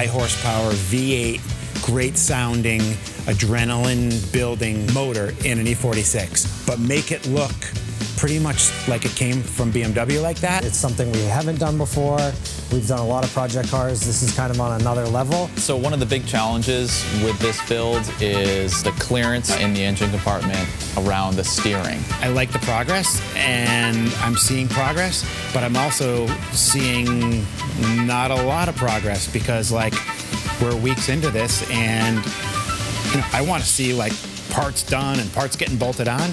high horsepower V8, great sounding, adrenaline building motor in an E46, but make it look pretty much like it came from BMW like that. It's something we haven't done before. We've done a lot of project cars. This is kind of on another level. So one of the big challenges with this build is the clearance in the engine compartment around the steering. I like the progress, and I'm seeing progress, but I'm also seeing not a lot of progress because, like, we're weeks into this, and you know, I want to see, like, parts done and parts getting bolted on.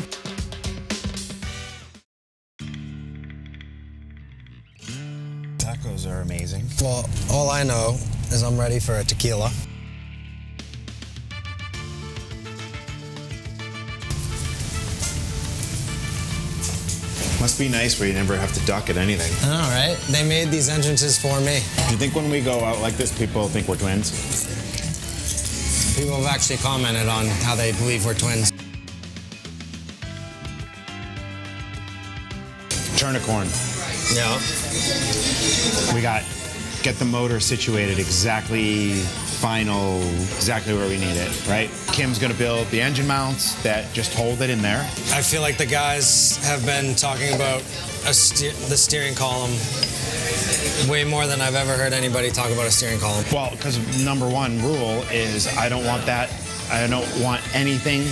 Tacos are amazing. Well, all I know is I'm ready for a tequila. Must be nice where you never have to dock at anything. All right, they made these entrances for me. Do you think when we go out like this, people think we're twins? People have actually commented on how they believe we're twins. Turn a corn. Yeah. We got, get the motor situated exactly, final, exactly where we need it, right? Kim's gonna build the engine mounts that just hold it in there. I feel like the guys have been talking about the steering column way more than I've ever heard anybody talk about a steering column. Well, because number one rule is I don't want that, I don't want anything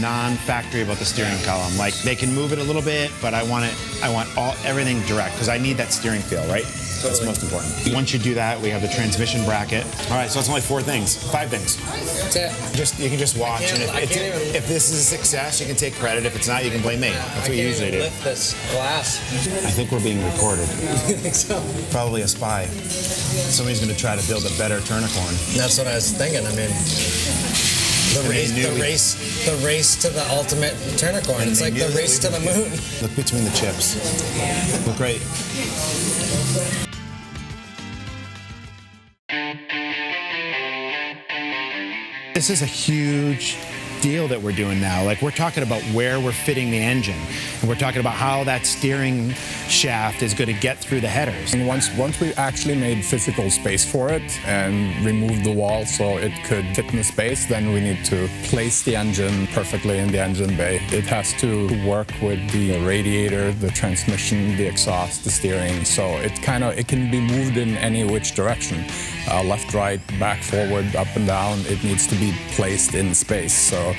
non-factory about the steering column. Like, they can move it a little bit, but I want it, I want everything direct, because I need that steering feel, right? Totally. That's most important. Once you do that, we have the transmission bracket. All right, so it's only five things. That's it. Just, you can just watch, and if this is a success, you can take credit. If it's not, you can blame me. That's what you usually do. I can't lift this glass. I think we're being recorded. You think so? Probably a spy. Somebody's gonna try to build a better turnicorn. That's what I was thinking, I mean. The race to the ultimate turnicorn. It's like the race to the moon. Look between the chips. Look right. This is a huge deal that we're doing now. Like, we're talking about where we're fitting the engine, and we're talking about how that steering shaft is going to get through the headers. And once we actually made physical space for it and removed the wall so it could fit in the space, then we need to place the engine perfectly in the engine bay. It has to work with the radiator, the transmission, the exhaust, the steering. So it can be moved in any which direction, left, right, back, forward, up and down. It needs to be placed in space. So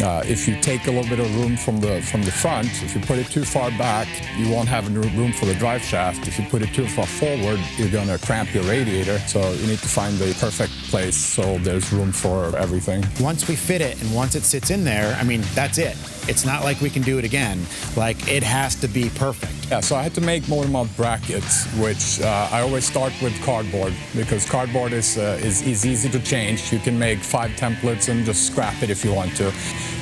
if you take a little bit of room from the front, if you put it too far back, you won't have room for the drive shaft. If you put it too far forward, you're going to cramp your radiator. So you need to find the perfect place so there's room for everything. Once we fit it, and once it sits in there, I mean, that's it. It's not like we can do it again. Like, it has to be perfect. Yeah, so I had to make motor mount brackets, which I always start with cardboard, because cardboard is easy to change. You can make 5 templates and just scrap it if you want to.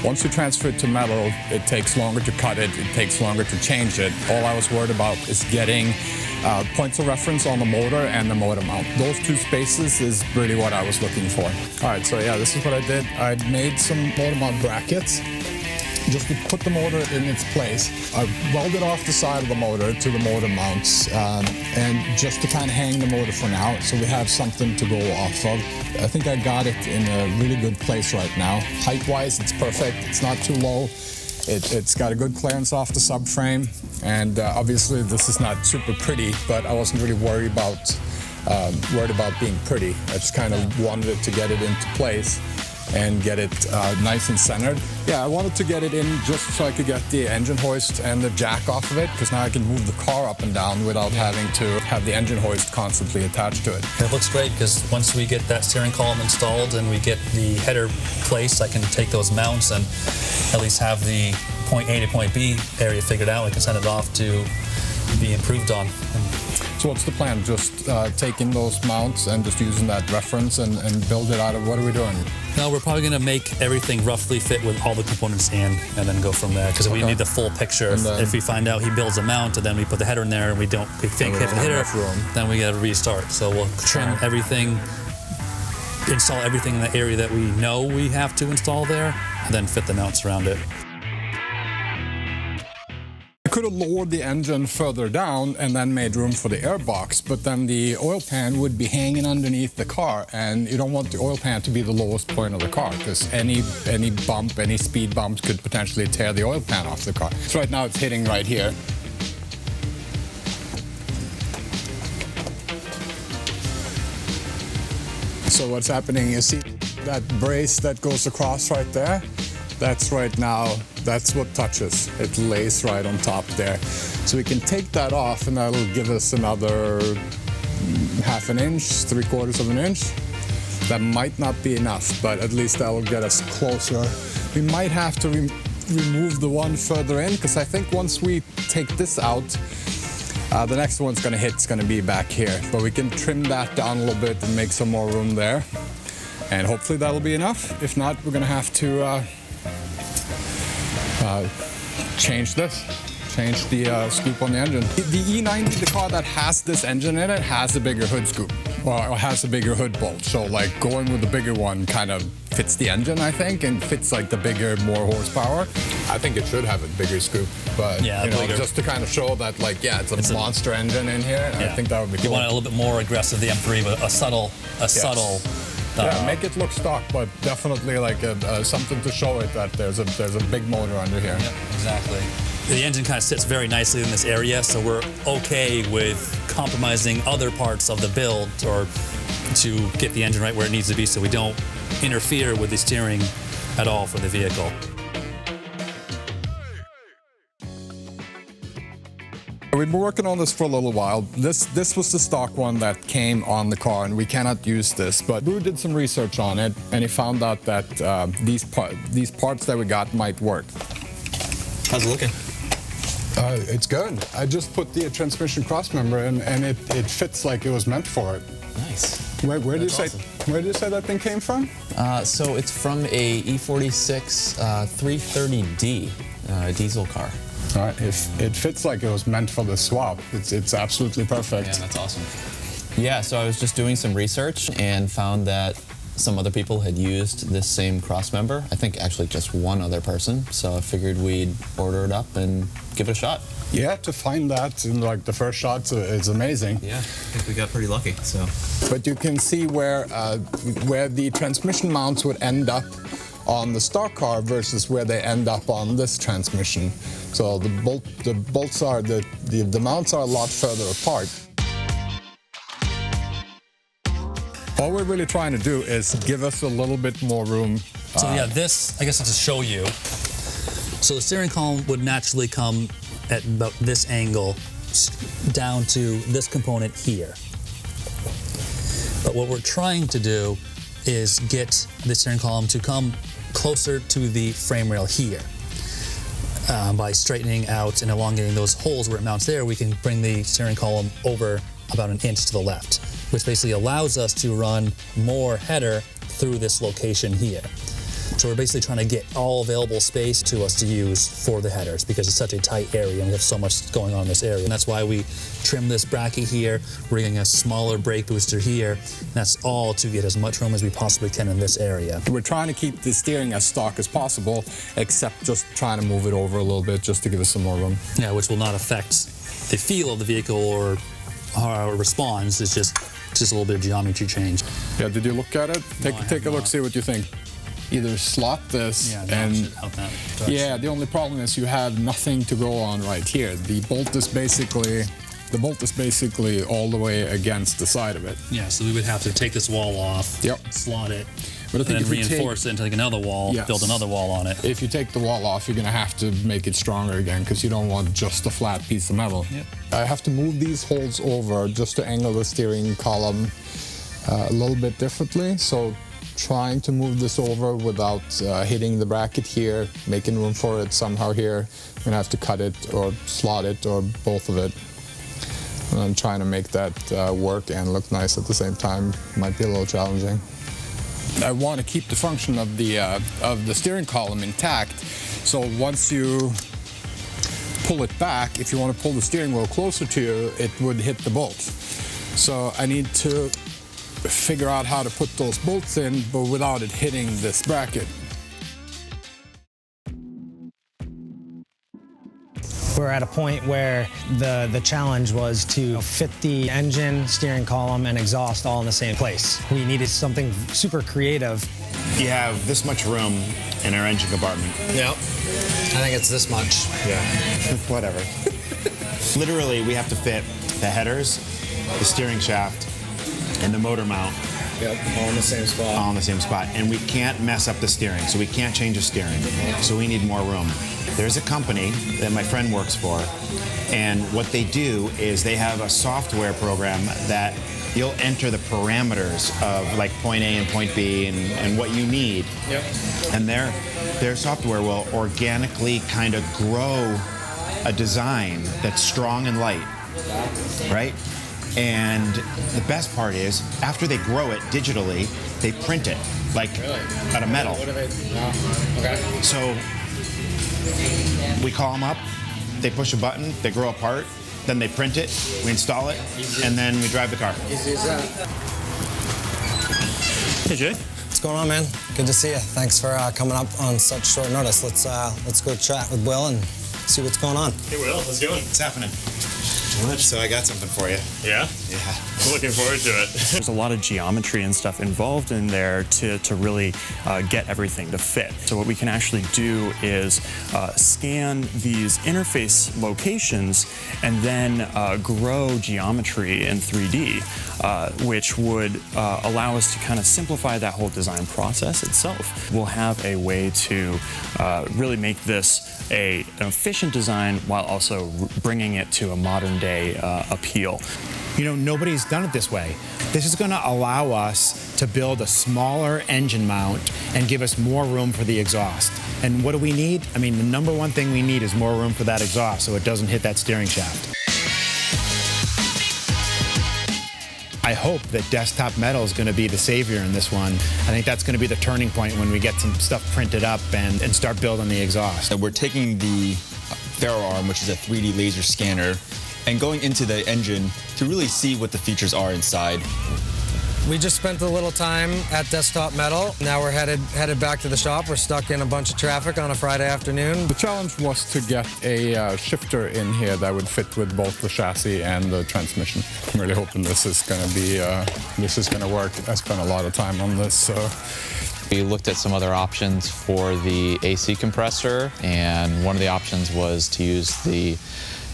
Once you transfer it to metal, it takes longer to cut it, it takes longer to change it. All I was worried about is getting points of reference on the motor and the motor mount. Those two spaces is really what I was looking for. All right, so yeah, this is what I did. I made some motor mount brackets, just to put the motor in its place. I welded off the side of the motor to the motor mounts, and just to kind of hang the motor for now, so we have something to go off of. I think I got it in a really good place right now. Height-wise, it's perfect. It's not too low. It's got a good clearance off the subframe, and obviously this is not super pretty, but I wasn't really worried about being pretty. I just kind of wanted to get it into place and get it nice and centered. Yeah, I wanted to get it in just so I could get the engine hoist and the jack off of it, because now I can move the car up and down without having to have the engine hoist constantly attached to it. It looks great, because once we get that steering column installed and we get the header placed, I can take those mounts and at least have the point A to point B area figured out. I can send it off to be improved on. So what's the plan? Just taking those mounts and just using that reference and build it out of, what are we doing? No, we're probably going to make everything roughly fit with all the components in, and then go from there, because we need the full picture. If we find out he builds a mount and then we put the header in there and we don't hit the header, then we got to restart. So we'll trim everything, install everything in the area that we know we have to install there, and then fit the mounts around it. could have lowered the engine further down and then made room for the airbox, but then the oil pan would be hanging underneath the car, and you don't want the oil pan to be the lowest point of the car, because any bump, any speed bumps could potentially tear the oil pan off the car. So right now it's hitting right here. So what's happening, you see that brace that goes across right there? That's right now, that's what touches. It lays right on top there. So we can take that off and that'll give us another half an inch, 3/4 of an inch. That might not be enough, but at least that'll get us closer. We might have to remove the one further in, because I think once we take this out, the next one's gonna hit, it's gonna be back here. But we can trim that down a little bit and make some more room there. And hopefully that'll be enough. If not, we're gonna have to change this. Change the scoop on the engine. The E90, the car that has this engine in it, has a bigger hood scoop. Or has a bigger hood bolt. So like going with the bigger one kind of fits the engine, I think, and fits like the bigger, more horsepower. I think it should have a bigger scoop, but yeah, you know, just to kind of show that, like, yeah, it's a monster engine in here. Yeah. I think that would be cool. You want it a little bit more aggressive, the M3, but a subtle. Yeah, make it look stock, but definitely like something to show it that there's a big motor under here. Yep, exactly. The engine kind of sits very nicely in this area, so we're okay with compromising other parts of the build or to get the engine right where it needs to be, so we don't interfere with the steering at all for the vehicle. We've been working on this for a little while. This was the stock one that came on the car, and we cannot use this, but Drew did some research on it, and he found out that these parts that we got might work. How's it looking? It's good. I just put the transmission crossmember in, and it fits like it was meant for it. Nice. Where did you say that thing came from? So it's from a E46 330D diesel car. All right, it fits like it was meant for the swap. It's absolutely perfect. Yeah, that's awesome. Yeah, so I was just doing some research and found that some other people had used this same crossmember. I think actually just one other person. So I figured we'd order it up and give it a shot. Yeah, to find that in like the first shot is amazing. Yeah, I think we got pretty lucky. So, but you can see where the transmission mounts would end up on the stock car versus where they end up on this transmission. So the mounts are a lot further apart. All we're really trying to do is give us a little bit more room. So yeah, this, I guess I'll just show you. So the steering column would naturally come at about this angle down to this component here. But what we're trying to do is get the steering column to come closer to the frame rail here. By straightening out and elongating those holes where it mounts there, we can bring the steering column over about an inch to the left, which basically allows us to run more header through this location here. So we're basically trying to get all available space to us to use for the headers, because it's such a tight area and we have so much going on in this area. And that's why we trim this bracket here. We're getting a smaller brake booster here. And that's all to get as much room as we possibly can in this area. We're trying to keep the steering as stock as possible, except just trying to move it over a little bit just to give us some more room. Yeah, which will not affect the feel of the vehicle or our response. It's just a little bit of geometry change. Yeah, did you look at it? Take a look, see what you think. Either slot this, yeah, and yeah, the only problem is you have nothing to go on right here. The bolt is basically all the way against the side of it. Yeah, so we would have to take this wall off, yep, slot it, but I think and then reinforce it and take another wall, yes, build another wall on it. If you take the wall off, you're gonna have to make it stronger again, because you don't want just a flat piece of metal. Yep. I have to move these holes over just to angle the steering column a little bit differently. So trying to move this over without hitting the bracket here, making room for it somehow here. I'm gonna have to cut it or slot it or both of it. And I'm trying to make that work and look nice at the same time. Might be a little challenging. I want to keep the function of the steering column intact. So once you pull it back, if you want to pull the steering wheel closer to you, it would hit the bolts. So I need to figure out how to put those bolts in, but without it hitting this bracket. we're at a point where the challenge was to fit the engine, steering column, and exhaust all in the same place. We needed something super creative. You have this much room in our engine compartment. Yeah, I think it's this much. Yeah, whatever. Literally, we have to fit the headers, the steering shaft, and the motor mount. Yep, all in the same spot. All in the same spot. And we can't mess up the steering, so we can't change the steering. So we need more room. There's a company that my friend works for, and what they do is they have a software program that you'll enter the parameters of like point A and point B and what you need. Yep. And their software will organically kind of grow a design that's strong and light, right? And the best part is, after they grow it digitally, they print it, like, really? Out of metal. What do they, okay. So we call them up, they push a button, they grow apart, then they print it, we install it, and then we drive the car. Easy as that. Hey, Jay. What's going on, man? Good to see you. Thanks for coming up on such short notice. Let's go chat with Will and see what's going on. Hey, Will, how's it going? What's happening? So I got something for you. Yeah? Yeah. I'm looking forward to it. There's a lot of geometry and stuff involved in there to really get everything to fit. So what we can actually do is scan these interface locations and then grow geometry in 3D, which would allow us to kind of simplify that whole design process itself. We'll have a way to really make this an efficient design while also bringing it to a modern day appeal. You know, nobody's done it this way. This is going to allow us to build a smaller engine mount and give us more room for the exhaust. And what do we need? I mean, the number one thing we need is more room for that exhaust so it doesn't hit that steering shaft. I hope that Desktop Metal is going to be the savior in this one. I think that's going to be the turning point when we get some stuff printed up and start building the exhaust. We're taking the Ferroarm, which is a 3D laser scanner, and going into the engine to really see what the features are inside. We just spent a little time at Desktop Metal. Now we're headed back to the shop. We're stuck in a bunch of traffic on a Friday afternoon. The challenge was to get a shifter in here that would fit with both the chassis and the transmission. I'm really hoping this is going to be work. I spent a lot of time on this, so. We looked at some other options for the AC compressor, and one of the options was to use the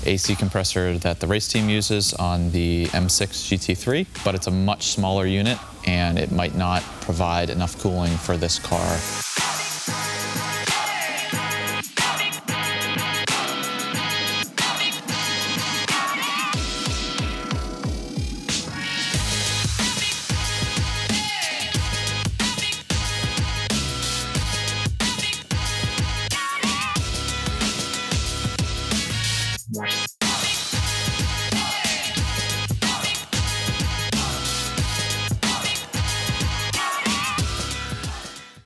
AC compressor that the race team uses on the M6 GT3, but it's a much smaller unit and it might not provide enough cooling for this car.